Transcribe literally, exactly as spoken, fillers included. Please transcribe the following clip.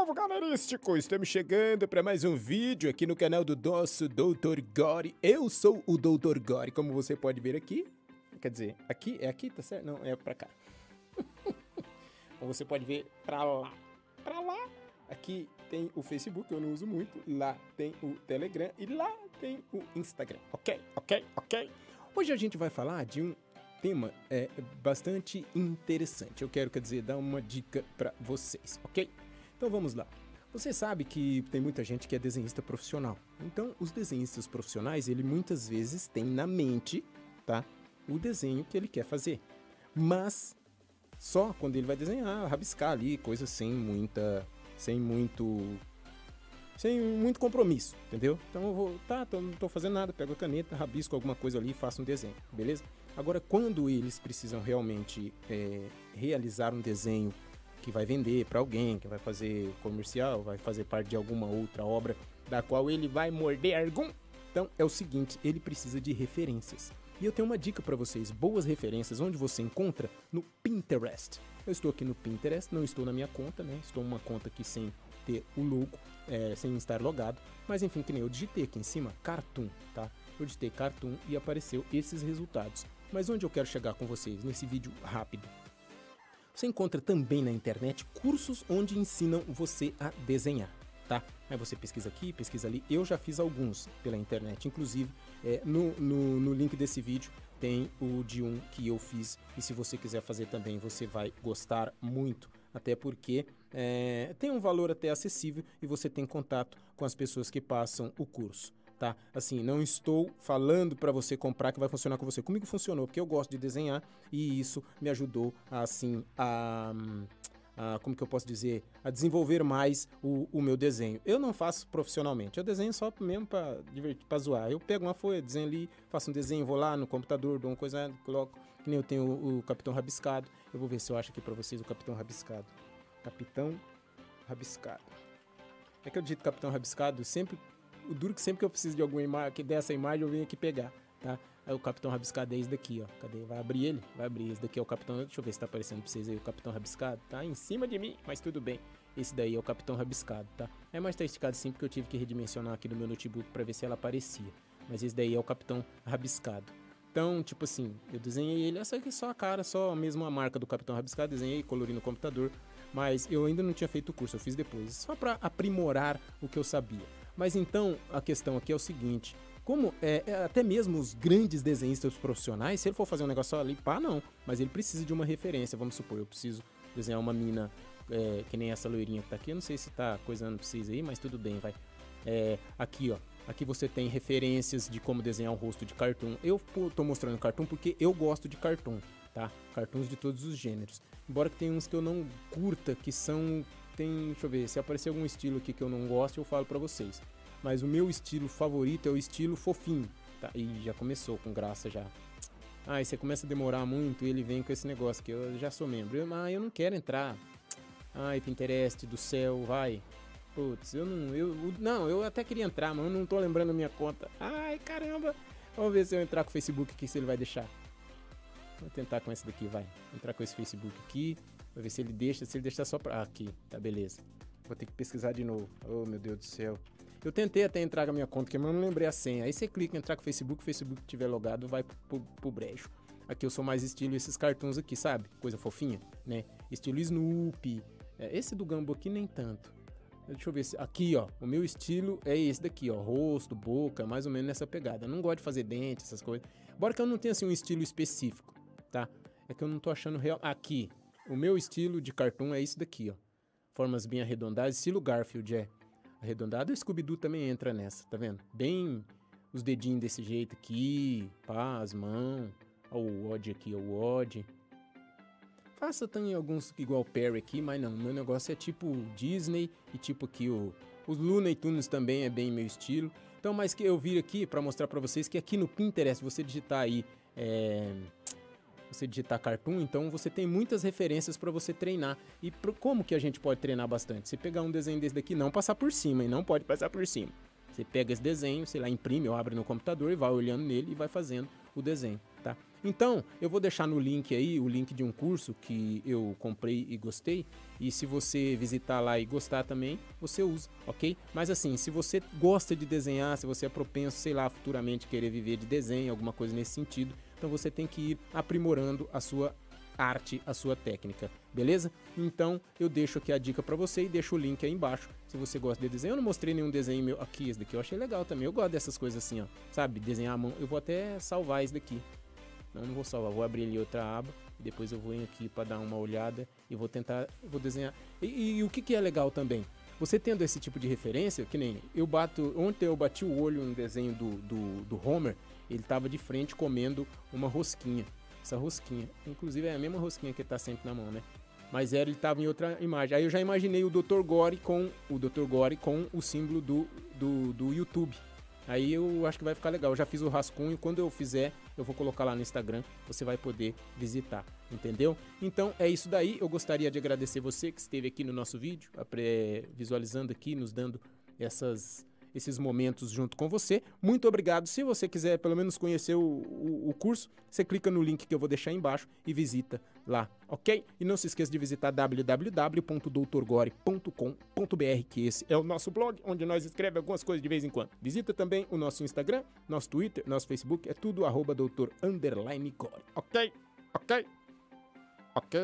povo galerístico, estamos chegando para mais um vídeo aqui no canal do nosso Doutor Gory. Eu sou o Doutor Gory, como você pode ver aqui. Quer dizer, aqui? É aqui, tá certo? Não, é pra cá. Como você pode ver, pra lá. Pra lá. Aqui tem o Facebook, eu não uso muito. Lá tem o Telegram e lá tem o Instagram. Ok, ok, ok. Hoje a gente vai falar de um tema é bastante interessante. Eu quero, quer dizer, dar uma dica pra vocês, ok? Então vamos lá. Você sabe que tem muita gente que é desenhista profissional. Então, os desenhistas profissionais, ele muitas vezes tem na mente, tá? O desenho que ele quer fazer. Mas só quando ele vai desenhar, rabiscar ali, coisa sem muita... sem muito... sem muito compromisso, entendeu? Então eu vou... tá, tô, não tô fazendo nada, pego a caneta, rabisco alguma coisa ali e faço um desenho, beleza? Agora, quando eles precisam realmente é, realizar um desenho que vai vender para alguém, que vai fazer comercial, vai fazer parte de alguma outra obra da qual ele vai morder algum... Então, é o seguinte, ele precisa de referências. E eu tenho uma dica para vocês, boas referências, onde você encontra? No Pinterest. Eu estou aqui no Pinterest, não estou na minha conta, né? Estou numa conta aqui sem ter o logo, é, sem estar logado. Mas enfim, que nem eu digitei aqui em cima, Cartoon, tá? Eu digitei Cartoon e apareceu esses resultados. Mas onde eu quero chegar com vocês nesse vídeo rápido? Você encontra também na internet cursos onde ensinam você a desenhar, tá? Aí você pesquisa aqui, pesquisa ali. Eu já fiz alguns pela internet, inclusive é, no, no, no link desse vídeo tem o de um que eu fiz. E se você quiser fazer também, você vai gostar muito. Até porque é, tem um valor até acessível e você tem contato com as pessoas que passam o curso, tá? Assim, não estou falando para você comprar que vai funcionar com você. Comigo funcionou, porque eu gosto de desenhar e isso me ajudou, assim, a... Ah, como que eu posso dizer, a desenvolver mais o, o meu desenho. Eu não faço profissionalmente, eu desenho só mesmo para divertir, para zoar. Eu pego uma folha, desenho ali, faço um desenho, vou lá no computador, dou uma coisa, coloco, que nem eu tenho o, o Capitão Rabiscado. Eu vou ver se eu acho aqui para vocês o Capitão Rabiscado. Capitão Rabiscado. É que eu digito Capitão Rabiscado, sempre, o duro que sempre que eu preciso de alguma imagem, dessa imagem eu venho aqui pegar, tá? Aí o Capitão Rabiscado é esse daqui, ó. Cadê? Vai abrir ele? Vai abrir. Esse daqui é o Capitão... Deixa eu ver se tá aparecendo pra vocês aí o Capitão Rabiscado. Tá em cima de mim, mas tudo bem. Esse daí é o Capitão Rabiscado, tá? É mais tá esticado sim, porque eu tive que redimensionar aqui no meu notebook pra ver se ela aparecia. Mas esse daí é o Capitão Rabiscado. Então, tipo assim, eu desenhei ele. Essa aqui só a cara, só mesmo a marca do Capitão Rabiscado. Desenhei, colori no computador. Mas eu ainda não tinha feito o curso, eu fiz depois. Só pra aprimorar o que eu sabia. Mas então, a questão aqui é o seguinte... Como é, até mesmo os grandes desenhistas profissionais, se ele for fazer um negócio só ali, pá, não. Mas ele precisa de uma referência, vamos supor, eu preciso desenhar uma mina é, que nem essa loirinha que tá aqui. Eu não sei se tá coisando pra vocês aí, mas tudo bem, vai. É, aqui, ó. Aqui você tem referências de como desenhar um rosto de cartoon. Eu tô mostrando cartoon porque eu gosto de cartoon, tá? Cartoons de todos os gêneros. Embora que tenha uns que eu não curta, que são... Tem, deixa eu ver, se aparecer algum estilo aqui que eu não gosto, eu falo pra vocês. Mas o meu estilo favorito é o estilo fofinho, tá? E já começou com graça já. Ah, e você começa a demorar muito e ele vem com esse negócio que eu já sou membro. Eu, ah, eu não quero entrar. Ai, Pinterest do céu, vai. Putz, eu não... Eu, não, eu até queria entrar, mas eu não tô lembrando a minha conta. Ai, caramba. Vamos ver se eu entrar com o Facebook aqui, se ele vai deixar. Vou tentar com esse daqui, vai. Entrar com esse Facebook aqui. Vou ver se ele deixa, se ele deixar só pra... Ah, aqui, tá, beleza. Vou ter que pesquisar de novo. Oh, meu Deus do céu. Eu tentei até entrar com a minha conta, mas eu não lembrei a senha. Aí você clica em entrar com o Facebook, o Facebook tiver logado, vai pro, pro brejo. Aqui eu sou mais estilo esses cartoons aqui, sabe? Coisa fofinha, né? Estilo Snoopy. É, esse do Gambo aqui nem tanto. Deixa eu ver se... Aqui, ó. O meu estilo é esse daqui, ó. Rosto, boca, mais ou menos nessa pegada. Eu não gosto de fazer dente, essas coisas. Embora que eu não tenha, assim, um estilo específico, tá? É que eu não tô achando real... Aqui. O meu estilo de cartoon é esse daqui, ó. Formas bem arredondadas. Estilo Garfield, é. Arredondado, o Scooby-Doo também entra nessa, tá vendo? Bem os dedinhos desse jeito aqui, pá, as mãos. Ó, o Odd aqui, ó, o Odd. Faça também alguns igual o Perry aqui, mas não, meu negócio é tipo Disney e tipo aqui o... Os Looney Tunes também é bem meu estilo. Então, mas que eu vim aqui pra mostrar pra vocês que aqui no Pinterest, você digitar aí, é... você digitar cartoon, então você tem muitas referências para você treinar. E pro, como que a gente pode treinar bastante? Você pegar um desenho desse daqui, não passar por cima, e não pode passar por cima. Você pega esse desenho, sei lá, imprime ou abre no computador e vai olhando nele e vai fazendo o desenho, tá? Então, eu vou deixar no link aí, o link de um curso que eu comprei e gostei. E se você visitar lá e gostar também, você usa, ok? Mas assim, se você gosta de desenhar, se você é propenso, sei lá, futuramente querer viver de desenho, alguma coisa nesse sentido, então você tem que ir aprimorando a sua arte, a sua técnica, beleza? Então eu deixo aqui a dica pra você e deixo o link aí embaixo, se você gosta de desenho. Eu não mostrei nenhum desenho meu aqui, esse daqui eu achei legal também, eu gosto dessas coisas assim, ó, sabe? Desenhar a mão. Eu vou até salvar esse daqui. Não, não vou salvar, vou abrir ali outra aba, depois eu vou em aqui pra dar uma olhada e vou tentar, vou desenhar. E, e, e o que que é legal também? Você tendo esse tipo de referência, que nem eu bato, ontem eu bati o olho no desenho do, do, do Homer, ele tava de frente comendo uma rosquinha. Essa rosquinha, inclusive é a mesma rosquinha que ele tá sempre na mão, né? Mas era, ele tava em outra imagem. Aí eu já imaginei o Doutor Gory com o Doutor Gory com o símbolo do, do, do YouTube. Aí eu acho que vai ficar legal. Eu já fiz o rascunho, quando eu fizer, eu vou colocar lá no Instagram, você vai poder visitar, entendeu? Então é isso daí. Eu gostaria de agradecer você que esteve aqui no nosso vídeo, visualizando aqui, nos dando essas... esses momentos junto com você. Muito obrigado. Se você quiser pelo menos conhecer o, o, o curso, você clica no link que eu vou deixar aí embaixo e visita lá, ok? E não se esqueça de visitar w w w ponto doutor gory ponto com ponto b r, que esse é o nosso blog, onde nós escrevemos algumas coisas de vez em quando. Visita também o nosso Instagram, nosso Twitter, nosso Facebook, é tudo arroba doutor underline gory, ok? Ok? Ok?